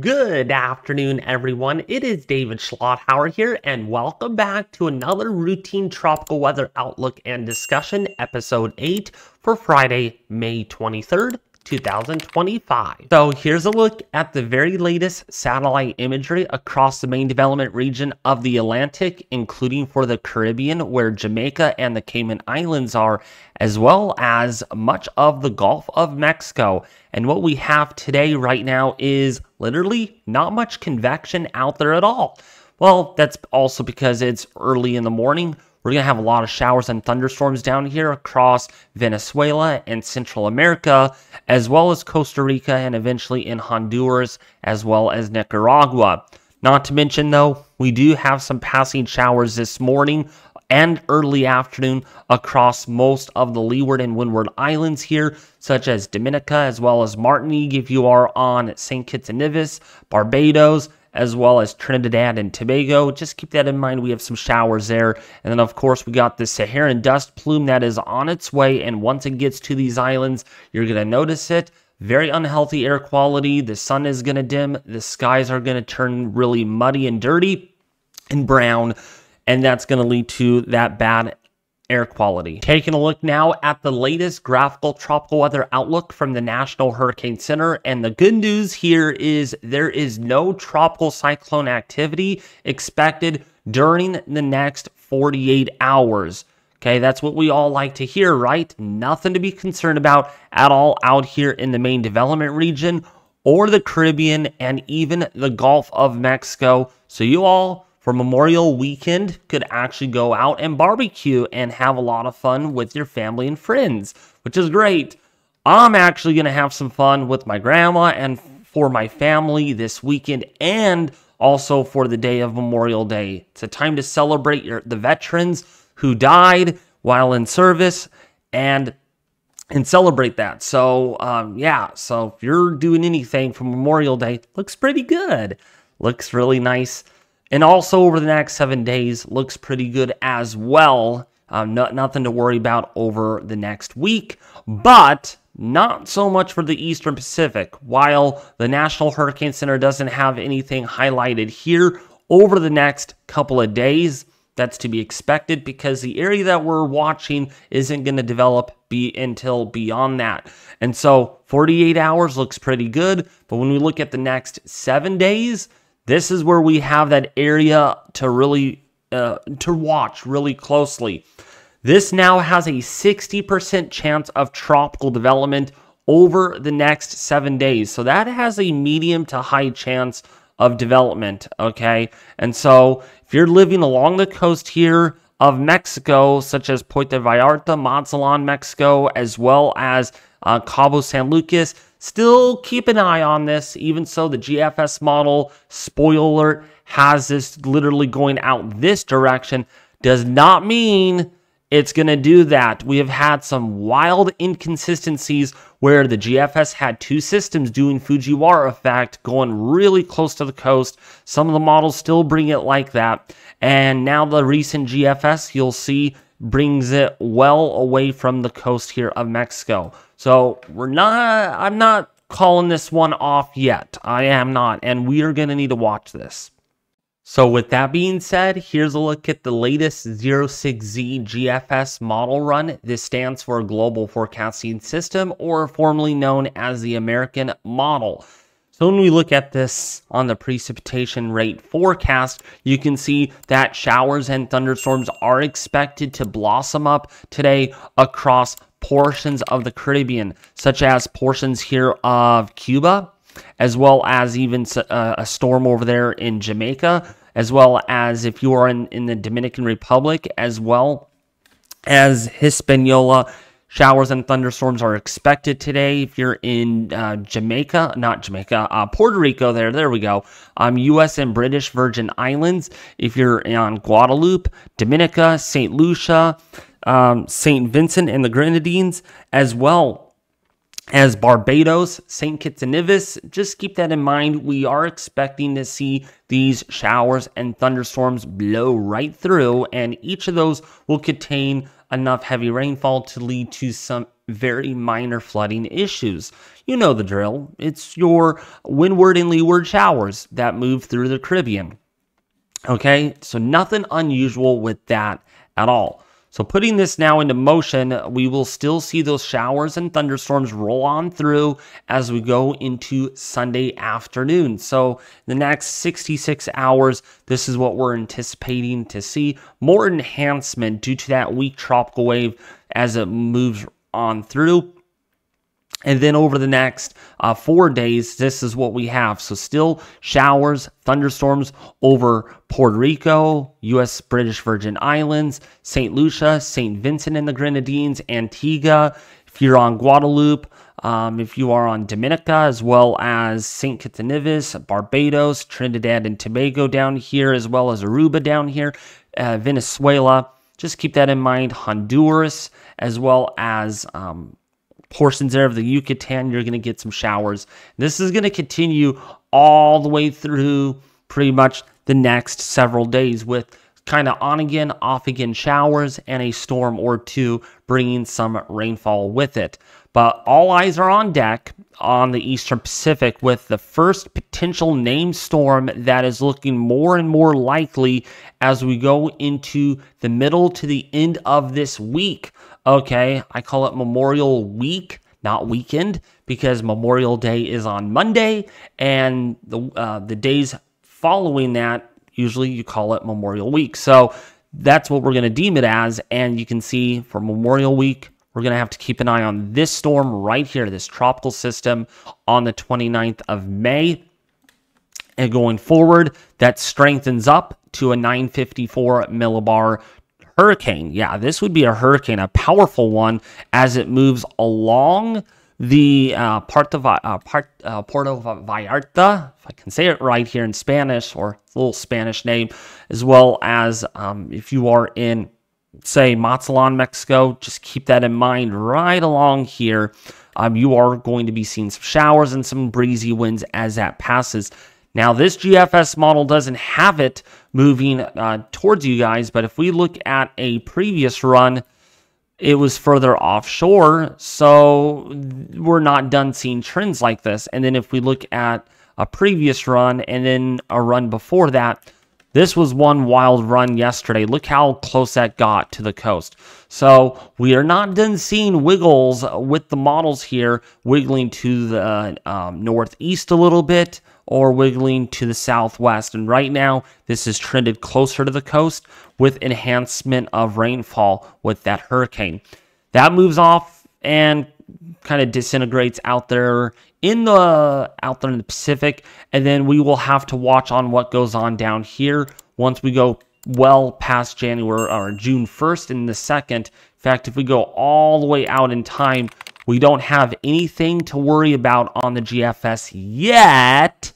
Good afternoon, everyone. It is David Schlotthauer here, and welcome back to another Routine Tropical Weather Outlook and Discussion, Episode 8 for Friday, May 23rd, 2025. So here's a look at the very latest satellite imagery across the main development region of the Atlantic, including for the Caribbean, where Jamaica and the Cayman Islands are, as well as much of the Gulf of Mexico. And what we have today right now is literally not much convection out there at all. Well, that's also because it's early in the morning. We're going to have a lot of showers and thunderstorms down here across Venezuela and Central America, as well as Costa Rica and eventually in Honduras, as well as Nicaragua. Not to mention, though, we do have some passing showers this morning and early afternoon across most of the Leeward and Windward Islands here, such as Dominica, as well as Martinique if you are on St. Kitts and Nevis, Barbados, as well as Trinidad and Tobago. Just keep that in mind. We have some showers there. And then, of course, we got the Saharan dust plume that is on its way. And once it gets to these islands, you're going to notice it. Very unhealthy air quality. The sun is going to dim. The skies are going to turn really muddy and dirty and brown. And that's going to lead to that bad air quality. Taking a look now at the latest graphical tropical weather outlook from the National Hurricane Center, and the good news here is there is no tropical cyclone activity expected during the next 48 hours. Okay, that's what we all like to hear, right? Nothing to be concerned about at all out here in the main development region or the Caribbean and even the Gulf of Mexico. So you all, for Memorial Weekend, could actually go out and barbecue and have a lot of fun with your family and friends, which is great. I'm actually going to have some fun with my grandma and for my family this weekend and also for the day of Memorial Day. It's a time to celebrate the veterans who died while in service and celebrate that. So, yeah, so if you're doing anything for Memorial Day, looks pretty good. Looks really nice. And also over the next 7 days, looks pretty good as well. Nothing to worry about over the next week, but not so much for the Eastern Pacific. While the National Hurricane Center doesn't have anything highlighted here over the next couple of days, that's to be expected because the area that we're watching isn't going to develop until beyond that. And so 48 hours looks pretty good, but when we look at the next 7 days, this is where we have that area to really watch really closely. This now has a 60% chance of tropical development over the next 7 days. So that has a medium to high chance of development, okay? And so if you're living along the coast here of Mexico, such as Puerto Vallarta, Mazatlan, Mexico, as well as Cabo San Lucas, still keep an eye on this. Even so, the GFS model, spoiler alert, has this literally going out this direction. Does not mean it's going to do that. We have had some wild inconsistencies where the GFS had two systems doing Fujiwara effect, going really close to the coast. Some of the models still bring it like that. And now the recent GFS, you'll see, brings it well away from the coast here of Mexico. So I'm not calling this one off yet. I am not, and we are going to need to watch this. So with that being said, here's a look at the latest 06Z GFS model run. This stands for Global Forecasting System, or formerly known as the American model. So when we look at this on the precipitation rate forecast, you can see that showers and thunderstorms are expected to blossom up today across portions of the Caribbean, such as portions here of Cuba, as well as even a storm over there in Jamaica, as well as if you are in the Dominican Republic, as well as Hispaniola. Showers and thunderstorms are expected today. If you're in Puerto Rico, there we go. U.S. and British Virgin Islands. If you're on Guadeloupe, Dominica, St. Lucia, St. Vincent and the Grenadines, as well as Barbados, St. Kitts and Nevis. Just keep that in mind. We are expecting to see these showers and thunderstorms blow right through, and each of those will contain enough heavy rainfall to lead to some very minor flooding issues. You know the drill. It's your windward and leeward showers that move through the Caribbean. Okay, so nothing unusual with that at all. So putting this now into motion, we will still see those showers and thunderstorms roll on through as we go into Sunday afternoon. So the next 66 hours, this is what we're anticipating to see. More enhancement due to that weak tropical wave as it moves on through. And then over the next 4 days, this is what we have. So still showers, thunderstorms over Puerto Rico, U.S. British Virgin Islands, St. Lucia, St. Vincent and the Grenadines, Antigua. If you're on Guadeloupe, if you are on Dominica, as well as St. Kitts and Nevis, Barbados, Trinidad and Tobago down here, as well as Aruba down here, Venezuela. Just keep that in mind. Honduras, as well as portions there of the Yucatan, you're going to get some showers. This is going to continue all the way through pretty much the next several days with kind of on again, off again showers and a storm or two bringing some rainfall with it. But all eyes are on deck on the Eastern Pacific with the first potential named storm that is looking more and more likely as we go into the middle to the end of this week. Okay, I call it Memorial Week, not weekend, because Memorial Day is on Monday, and the days following that, usually you call it Memorial Week. So that's what we're going to deem it as, and you can see for Memorial Week, we're going to have to keep an eye on this storm right here, this tropical system on the 29th of May. And going forward, that strengthens up to a 954 millibar hurricane. Yeah, this would be a hurricane, a powerful one, as it moves along the Puerto Vallarta, if I can say it right here in Spanish, or a little Spanish name, as well as if you are in, say, Mazatlan, Mexico, just keep that in mind right along here. You are going to be seeing some showers and some breezy winds as that passes. Now, this GFS model doesn't have it moving towards you guys, but if we look at a previous run, it was further offshore, so we're not done seeing trends like this. And then if we look at a previous run and then a run before that, this was one wild run yesterday. Look how close that got to the coast. So we are not done seeing wiggles with the models here, wiggling to the northeast a little bit or wiggling to the southwest. And right now, this is trended closer to the coast with enhancement of rainfall with that hurricane. That moves off and kind of disintegrates out there in the Pacific, and then we will have to watch on what goes on down here once we go well past January or June 1st and the 2nd. In fact, if we go all the way out in time, we don't have anything to worry about on the GFS yet.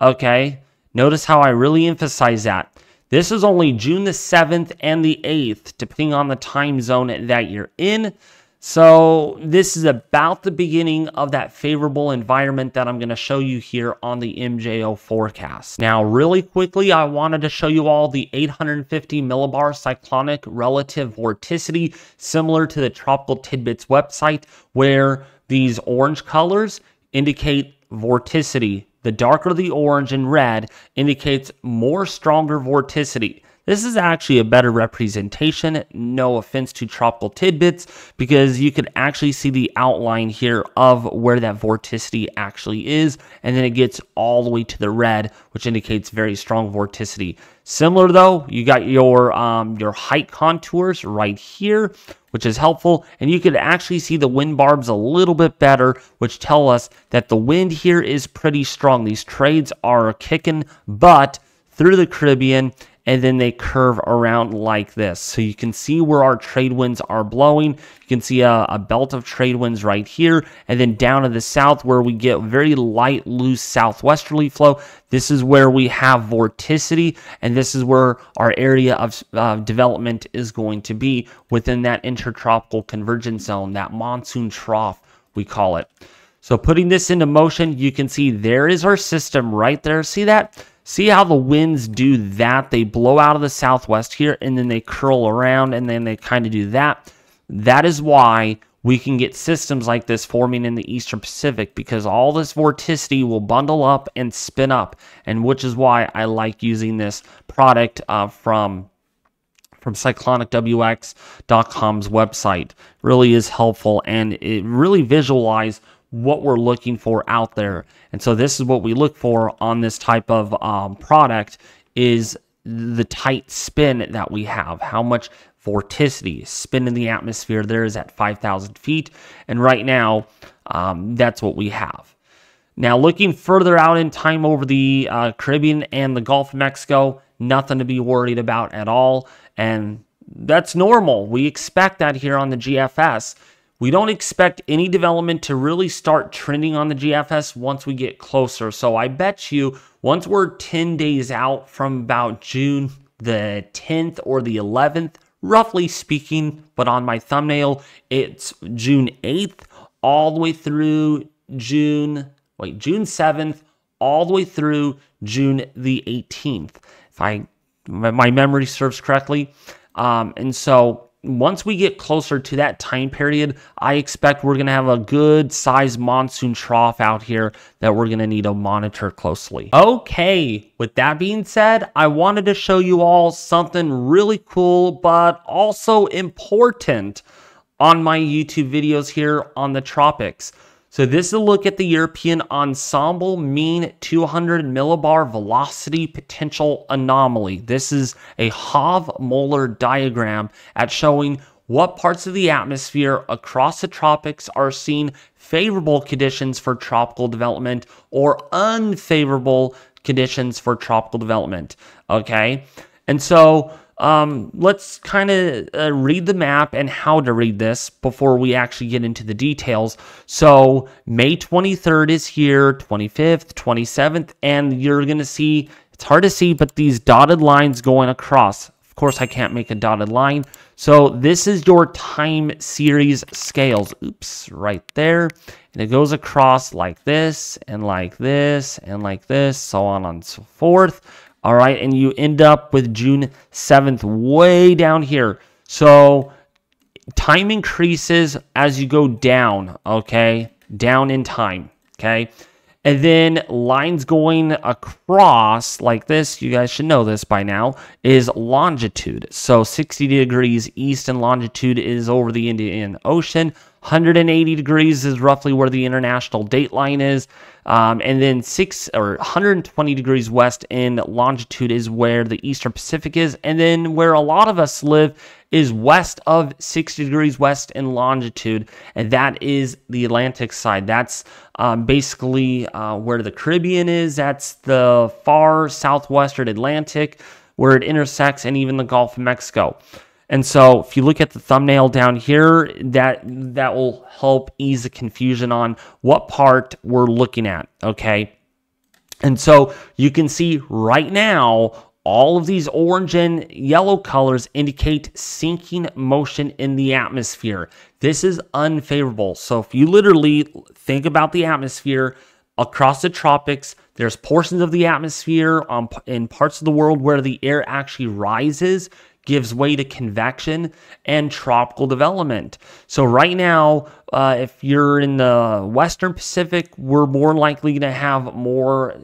Okay, notice how I really emphasize that. This is only June the 7th and the 8th, depending on the time zone that you're in. So this is about the beginning of that favorable environment that I'm going to show you here on the MJO forecast. Now, really quickly, I wanted to show you all the 850 millibar cyclonic relative vorticity, similar to the Tropical Tidbits website, where these orange colors indicate vorticity. The darker the orange and red indicates more stronger vorticity. This is actually a better representation, no offense to Tropical Tidbits, because you can actually see the outline here of where that vorticity actually is, and then it gets all the way to the red, which indicates very strong vorticity. Similar though, you got your height contours right here, which is helpful, and you can actually see the wind barbs a little bit better, which tell us that the wind here is pretty strong. These trades are kicking butt through the Caribbean, and then they curve around like this. So you can see where our trade winds are blowing. You can see a belt of trade winds right here, and then down to the south where we get very light, loose southwesterly flow. This is where we have vorticity, and this is where our area of development is going to be within that intertropical convergence zone, that monsoon trough, we call it. So putting this into motion, you can see there is our system right there. See that? See how the winds do that? They blow out of the southwest here, and then they curl around, and then they kind of do that. That is why we can get systems like this forming in the Eastern Pacific, because all this vorticity will bundle up and spin up, and which is why I like using this product from cyclonicwx.com's website. It really is helpful, and it really visualizes what we're looking for out there. And so this is what we look for on this type of product, is the tight spin that we have, how much vorticity, spin in the atmosphere there is at 5,000 feet. And right now, that's what we have. Now, looking further out in time over the Caribbean and the Gulf of Mexico, nothing to be worried about at all. And that's normal. We expect that here on the GFS. We don't expect any development to really start trending on the GFS once we get closer. So I bet you once we're 10 days out from about June the 10th or the 11th, roughly speaking, but on my thumbnail, it's June 8th all the way through June 7th, all the way through June the 18th. If my memory serves correctly. And so once we get closer to that time period, I expect we're going to have a good size monsoon trough out here that we're going to need to monitor closely. Okay, with that being said, I wanted to show you all something really cool, but also important on my YouTube videos here on the tropics. So this is a look at the European Ensemble Mean 200 millibar velocity potential anomaly. This is a Hovmöller diagram at showing what parts of the atmosphere across the tropics are seeing favorable conditions for tropical development or unfavorable conditions for tropical development, okay? And so let's kind of read the map and how to read this before we actually get into the details. So May 23rd is here, 25th, 27th, and you're going to see, it's hard to see, but these dotted lines going across. Of course, I can't make a dotted line. So this is your time series scales. Oops, right there. And it goes across like this and like this and like this, so on and so forth. All right, and you end up with June 7th way down here. So time increases as you go down, okay? Down in time, okay? And then lines going across like this, you guys should know this by now, is longitude. So 60 degrees east in longitude is over the Indian Ocean. 180 degrees is roughly where the international date line is. And then 120 degrees west in longitude is where the Eastern Pacific is. And then where a lot of us live is west of 60 degrees west in longitude. And that is the Atlantic side. That's basically where the Caribbean is. That's the far southwestern Atlantic where it intersects, and even the Gulf of Mexico. And so if you look at the thumbnail down here, that will help ease the confusion on what part we're looking at, okay? And so you can see right now, all of these orange and yellow colors indicate sinking motion in the atmosphere. This is unfavorable. So if you literally think about the atmosphere across the tropics, there's portions of the atmosphere in parts of the world where the air actually rises, gives way to convection and tropical development. So right now, if you're in the Western Pacific, we're more likely to have more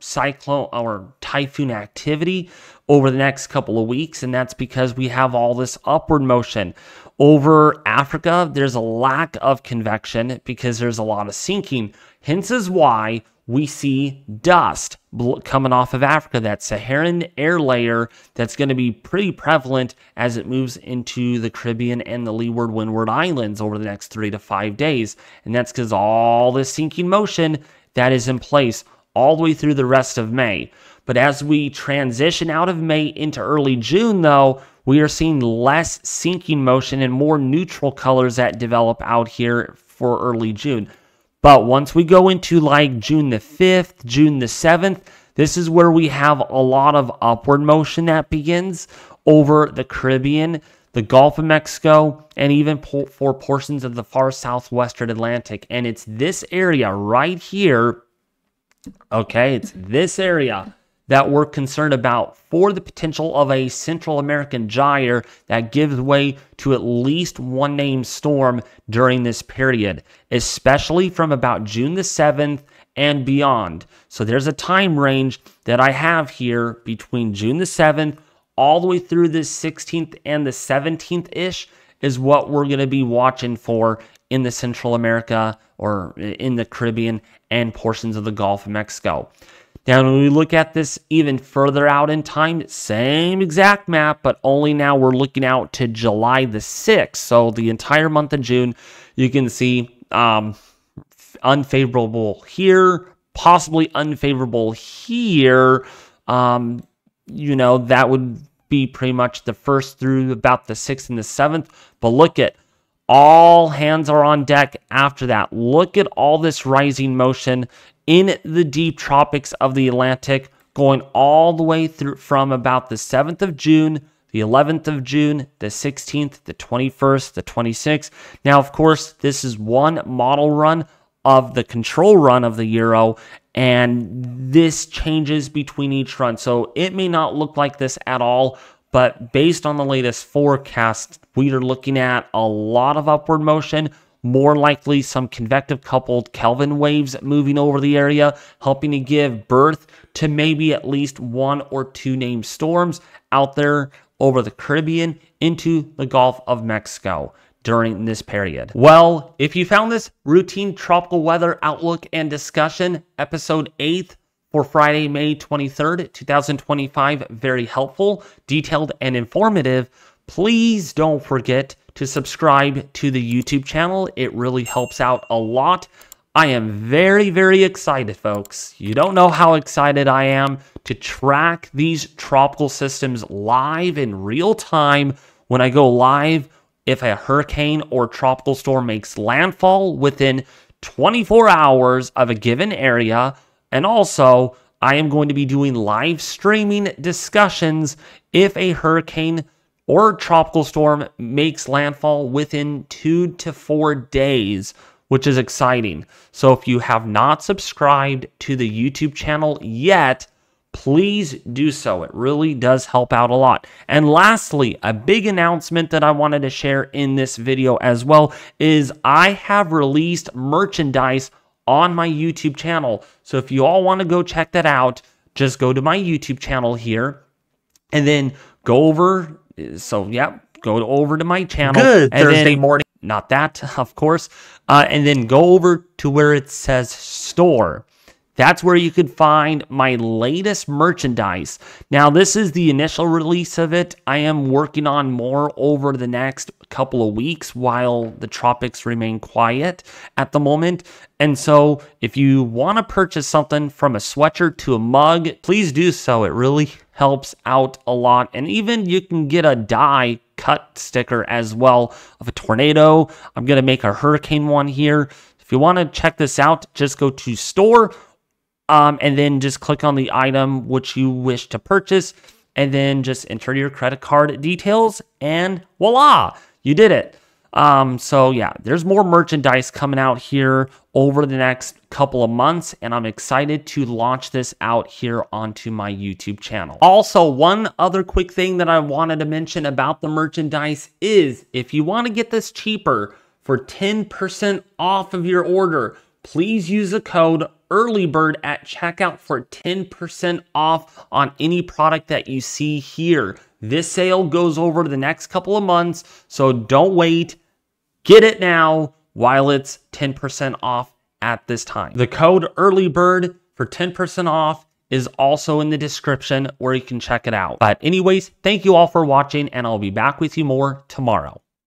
cyclone or typhoon activity over the next couple of weeks, and that's because we have all this upward motion. Over Africa, there's a lack of convection because there's a lot of sinking. Hence is why we see dust coming off of Africa, that Saharan air layer that's going to be pretty prevalent as it moves into the Caribbean and the Leeward Windward Islands over the next 3 to 5 days. And that's because all this sinking motion that is in place all the way through the rest of May. But as we transition out of May into early June, though, we are seeing less sinking motion and more neutral colors that develop out here for early June. But once we go into like June the 5th, June the 7th, this is where we have a lot of upward motion that begins over the Caribbean, the Gulf of Mexico, and even for portions of the far southwestern Atlantic. And it's this area right here, okay, it's this area that we're concerned about for the potential of a Central American gyre that gives way to at least one named storm during this period, especially from about June the 7th and beyond. So there's a time range that I have here between June the 7th all the way through the 16th and the 17th-ish is what we're going to be watching for in the Central America or in the Caribbean and portions of the Gulf of Mexico. Now, when we look at this even further out in time, same exact map, but only now we're looking out to July the 6th. So the entire month of June, you can see unfavorable here, possibly unfavorable here. You know, that would be pretty much the first through about the 6th and the 7th. But look at all hands are on deck after that. Look at all this rising motion in the deep tropics of the Atlantic, going all the way through from about the 7th of June, the 11th of June, the 16th, the 21st, the 26th. Now, of course, this is one model run of the control run of the Euro, and this changes between each run. So it may not look like this at all, but based on the latest forecast, we are looking at a lot of upward motion, more likely some convective coupled Kelvin waves moving over the area, helping to give birth to maybe at least one or two named storms out there over the Caribbean into the Gulf of Mexico during this period. Well, if you found this Routine Tropical Weather Outlook and Discussion, episode 8 for Friday, May 23rd, 2025, very helpful, detailed, and informative, please don't forget to subscribe to the YouTube channel. It really helps out a lot. I am very, very excited, folks. You don't know how excited I am to track these tropical systems live in real time when I go live. If a hurricane or tropical storm makes landfall within 24 hours of a given area, and also I am going to be doing live streaming discussions if a hurricane or tropical storm makes landfall within 2 to 4 days, which is exciting. So if you have not subscribed to the YouTube channel yet, please do so. It really does help out a lot. And lastly, a big announcement that I wanted to share in this video as well is I have released merchandise on my YouTube channel. So if you all want to go check that out, just go to my YouTube channel here and then go over. So yeah, go over to my channel. Good Thursday morning. Not that, of course. And then go over to where it says store. That's where you could find my latest merchandise. Now, this is the initial release of it. I am working on more over the next couple of weeks while the tropics remain quiet at the moment. And so if you want to purchase something from a sweatshirt to a mug, please do so. It really helps out a lot. And even you can get a die cut sticker as well of a tornado. I'm going to make a hurricane one here. If you want to check this out, just go to store. And then just click on the item which you wish to purchase, and then just enter your credit card details, and voila, you did it. So yeah, there's more merchandise coming out here over the next couple of months, and I'm excited to launch this out here onto my YouTube channel. Also, one other quick thing that I wanted to mention about the merchandise is if you want to get this cheaper for 10% off of your order, please use the code EARLYBIRD at checkout for 10% off on any product that you see here. This sale goes over the next couple of months, so don't wait. Get it now while it's 10% off at this time. The code EARLYBIRD for 10% off is also in the description where you can check it out. But anyways, thank you all for watching, and I'll be back with you more tomorrow.